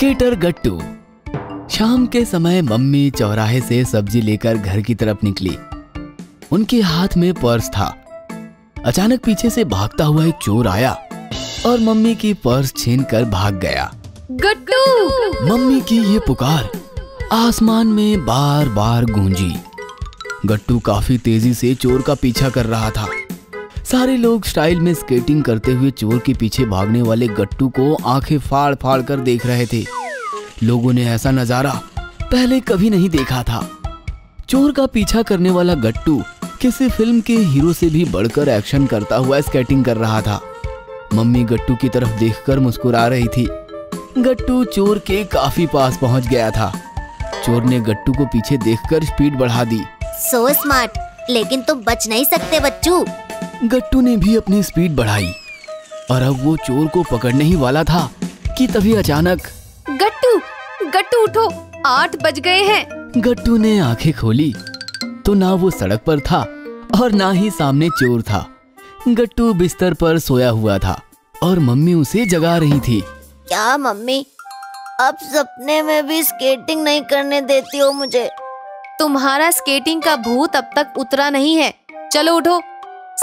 Cricketer गट्टू। शाम के समय मम्मी चौराहे से सब्जी लेकर घर की तरफ निकली। उनके हाथ में पर्स था। अचानक पीछे से भागता हुआ एक चोर आया और मम्मी की पर्स छीनकर भाग गया। गट्टू! मम्मी की ये पुकार आसमान में बार बार गूंजी। गट्टू काफी तेजी से चोर का पीछा कर रहा था। सारे लोग स्टाइल में स्केटिंग करते हुए चोर के पीछे भागने वाले गट्टू को आंखें फाड़ फाड़ कर देख रहे थे। लोगों ने ऐसा नजारा पहले कभी नहीं देखा था। चोर का पीछा करने वाला गट्टू किसी फिल्म के हीरो से भी बढ़कर एक्शन करता हुआ स्केटिंग कर रहा था। मम्मी गट्टू की तरफ देखकर मुस्कुरा रही थी। गट्टू चोर के काफी पास पहुंच गया था। चोर ने गट्टू को पीछे देखकर स्पीड बढ़ा दी। सो स्मार्ट, लेकिन तुम बच नहीं सकते बच्चू। गट्टू ने भी अपनी स्पीड बढ़ाई और अब वो चोर को पकड़ने ही वाला था कि तभी अचानक गट्टू गट्टू उठो, 8 बज गए हैं। गट्टू ने आंखें खोली तो ना वो सड़क पर था और ना ही सामने चोर था। गट्टू बिस्तर पर सोया हुआ था और मम्मी उसे जगा रही थी। क्या मम्मी, अब सपने में भी स्केटिंग नहीं करने देती हो मुझे। तुम्हारा स्केटिंग का भूत अब तक उतरा नहीं है। चलो उठो,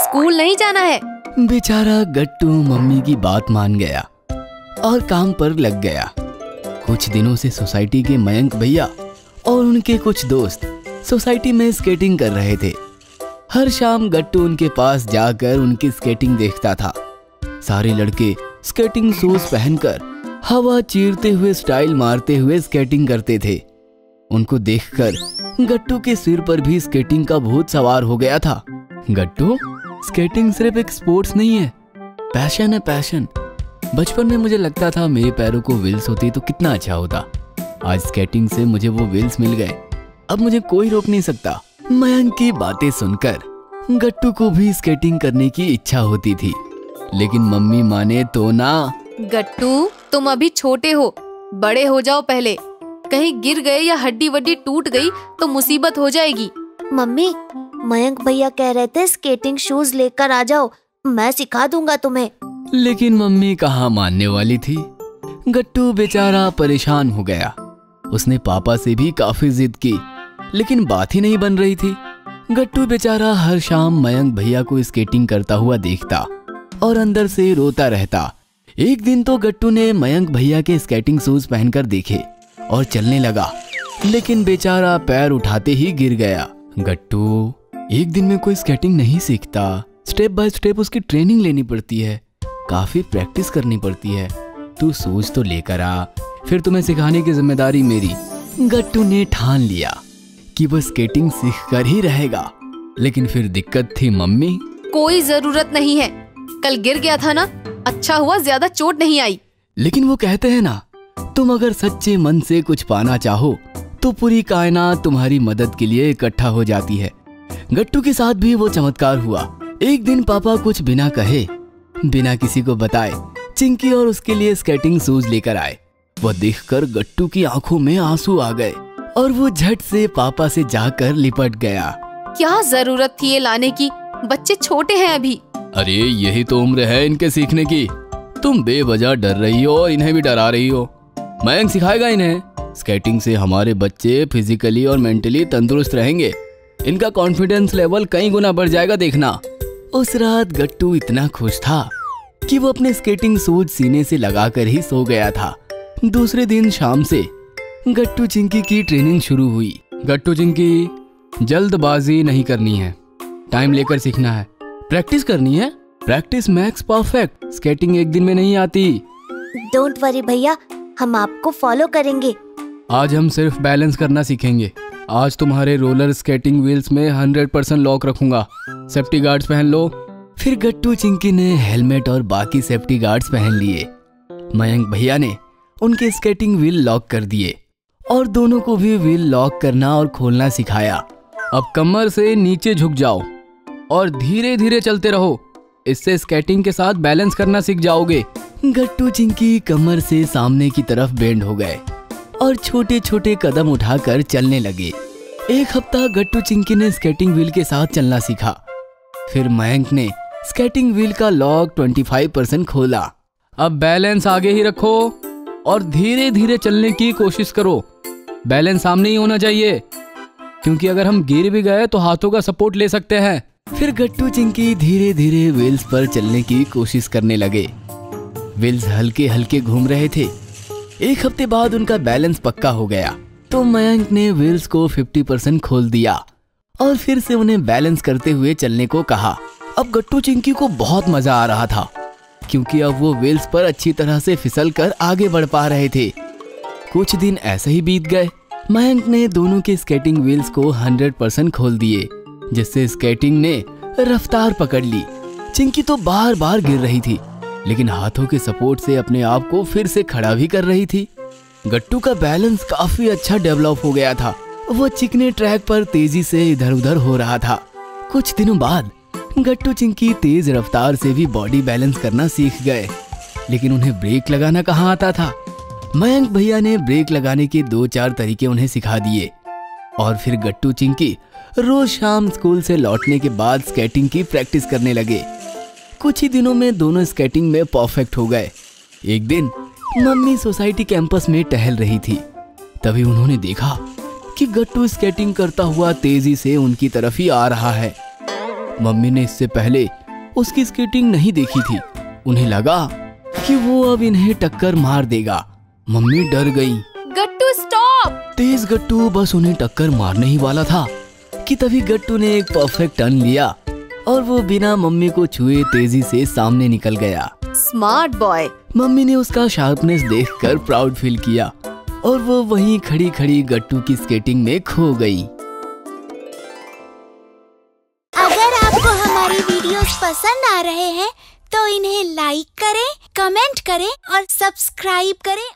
स्कूल नहीं जाना है। बेचारा गट्टू मम्मी की बात मान गया और काम पर लग गया। कुछ दिनों से सोसाइटी के मयंक भैया और उनके कुछ दोस्त सोसाइटी में स्केटिंग कर रहे थे। हर शाम गट्टू उनके पास जाकर उनकी स्केटिंग देखता था। सारे लड़के स्केटिंग शूज पहनकर हवा चीरते हुए स्टाइल मारते हुए स्केटिंग करते थे। उनको देखकर गट्टू के सिर पर भी स्केटिंग का भूत सवार हो गया था। गट्टू, स्केटिंग सिर्फ एक स्पोर्ट्स नहीं है, पैशन है पैशन। बचपन में मुझे लगता था मेरे पैरों को व्हील्स होती तो कितना अच्छा होता। आज स्केटिंग से मुझे वो व्हील्स मिल गए, अब मुझे कोई रोक नहीं सकता। मयंक की बातें सुनकर गट्टू को भी स्केटिंग करने की इच्छा होती थी, लेकिन मम्मी माने तो ना। गट्टू, तुम अभी छोटे हो, बड़े हो जाओ पहले। कहीं गिर गए या हड्डी वड्डी टूट गई तो मुसीबत हो जाएगी। मम्मी, मयंक भैया कह रहे थे स्केटिंग शूज लेकर आ जाओ, मैं सिखा दूंगा तुम्हें। लेकिन मम्मी कहाँ मानने वाली थी। गट्टू बेचारा परेशान हो गया। उसने पापा से भी काफी जिद की, लेकिन बात ही नहीं बन रही थी। गट्टू बेचारा हर शाम मयंक भैया को स्केटिंग करता हुआ देखता और अंदर से रोता रहता। एक दिन तो गट्टू ने मयंक भैया के स्केटिंग शूज पहनकर देखे और चलने लगा, लेकिन बेचारा पैर उठाते ही गिर गया। गट्टू, एक दिन में कोई स्केटिंग नहीं सीखता। स्टेप बाय स्टेप उसकी ट्रेनिंग लेनी पड़ती है, काफी प्रैक्टिस करनी पड़ती है। तू सोच तो लेकर आ, फिर तुम्हें सिखाने की जिम्मेदारी मेरी। गट्टू ने ठान लिया कि वो स्केटिंग सीख कर ही रहेगा, लेकिन फिर दिक्कत थी मम्मी। कोई जरूरत नहीं है, कल गिर गया था ना, अच्छा हुआ ज्यादा चोट नहीं आई। लेकिन वो कहते हैं ना, तुम अगर सच्चे मन से कुछ पाना चाहो तो पूरी कायनात तुम्हारी मदद के लिए इकट्ठा हो जाती है। गट्टू के साथ भी वो चमत्कार हुआ। एक दिन पापा कुछ बिना कहे, बिना किसी को बताए, चिंकी और उसके लिए स्केटिंग शूज लेकर आए। वो देखकर गट्टू की आंखों में आंसू आ गए और वो झट से पापा से जाकर लिपट गया। क्या जरूरत थी ये लाने की, बच्चे छोटे हैं अभी। अरे यही तो उम्र है इनके सीखने की। तुम बेवजह डर रही हो और इन्हें भी डरा रही हो। मयंक सिखाएगा इन्हें। स्केटिंग से हमारे बच्चे फिजिकली और मेंटली तंदुरुस्त रहेंगे, इनका कॉन्फिडेंस लेवल कई गुना बढ़ जाएगा, देखना। उस रात गट्टू इतना खुश था कि वो अपने स्केटिंग शूज सीने से लगाकर ही सो गया था। दूसरे दिन शाम से गट्टू चिंकी की ट्रेनिंग शुरू हुई। गट्टू चिंकी, जल्दबाजी नहीं करनी है, टाइम लेकर सीखना है, प्रैक्टिस करनी है। प्रैक्टिस मेक्स परफेक्ट, स्केटिंग एक दिन में नहीं आती। डोंट वरी भैया, हम आपको फॉलो करेंगे। आज हम सिर्फ बैलेंस करना सीखेंगे। आज तुम्हारे रोलर स्केटिंग व्हील्स में 100% लॉक रखूंगा। सेफ्टी गार्ड्स पहन लो। फिर गट्टू चिंकी ने हेलमेट और बाकी सेफ्टी गार्ड्स पहन लिए। मयंक भैया ने उनके स्केटिंग व्हील लॉक कर दिए और दोनों को भी व्हील लॉक करना और खोलना सिखाया। अब कमर से नीचे झुक जाओ और धीरे धीरे चलते रहो, इससे स्केटिंग के साथ बैलेंस करना सीख जाओगे। गट्टू चिंकी कमर से सामने की तरफ बेंड हो गए और छोटे छोटे कदम उठाकर चलने लगे। एक हफ्ता गट्टू चिंकी ने स्केटिंग व्हील के साथ चलना सीखा। फिर मयंक ने स्केटिंग व्हील का लॉक 25% खोला। अब बैलेंस आगे ही रखो और धीरे धीरे चलने की कोशिश करो। बैलेंस सामने ही होना चाहिए, क्योंकि अगर हम गिर भी गए तो हाथों का सपोर्ट ले सकते हैं। फिर गट्टू चिंकी धीरे धीरे व्हील्स पर चलने की कोशिश करने लगे। व्हील्स हल्के हल्के घूम रहे थे। एक हफ्ते बाद उनका बैलेंस पक्का हो गया, तो मयंक ने व्हील्स को 50% खोल दिया और फिर से उन्हें बैलेंस करते हुए चलने को कहा। अब गट्टू चिंकी को बहुत मजा आ रहा था, क्योंकि अब वो व्हील्स पर अच्छी तरह से फिसल कर आगे बढ़ पा रहे थे। कुछ दिन ऐसे ही बीत गए। मयंक ने दोनों के स्केटिंग व्हील्स को 100% खोल दिए, जिससे स्केटिंग ने रफ्तार पकड़ ली। चिंकी तो बार बार गिर रही थी, लेकिन हाथों के सपोर्ट से अपने आप को फिर से खड़ा भी कर रही थी। गट्टू का बैलेंस काफी अच्छा डेवलप हो गया था। वो चिकने ट्रैक पर तेजी से इधर उधर हो रहा था। कुछ दिनों बाद गट्टू चिंकी तेज रफ्तार से भी बॉडी बैलेंस करना सीख गए, लेकिन उन्हें ब्रेक लगाना कहाँ आता था। मयंक भैया ने ब्रेक लगाने के 2-4 तरीके उन्हें सिखा दिए, और फिर गट्टू चिंकी रोज शाम स्कूल से लौटने के बाद स्केटिंग की प्रैक्टिस करने लगे। कुछ ही दिनों में दोनों स्केटिंग में परफेक्ट हो गए। एक दिन मम्मी सोसाइटी कैंपस में टहल रही थी, तभी उन्होंने देखा कि गट्टू स्केटिंग करता हुआ तेजी से उनकी तरफ ही आ रहा है। मम्मी ने इससे पहले उसकी स्केटिंग नहीं देखी थी। उन्हें लगा कि वो अब इन्हें टक्कर मार देगा। मम्मी डर गई। गट्टू स्टॉप! तेज गट्टू बस उन्हें टक्कर मारने ही वाला था कि तभी गट्टू ने एक परफेक्ट टर्न लिया और वो बिना मम्मी को छुए तेजी से सामने निकल गया। Smart boy! मम्मी ने उसका शार्पनेस देखकर प्राउड फील किया और वो वहीं खड़ी खड़ी गट्टू की स्केटिंग में खो गई। अगर आपको हमारी वीडियोस पसंद आ रहे हैं तो इन्हें लाइक करें, कमेंट करें और सब्सक्राइब करें।